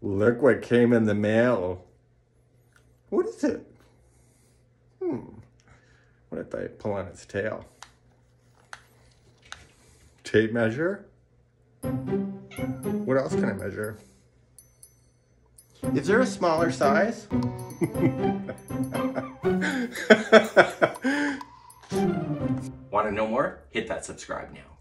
Look what came in the mail. What is it? What if I pull on its tail? Tape measure? What else can I measure? Is there a smaller size? Want to know more? Hit that subscribe now.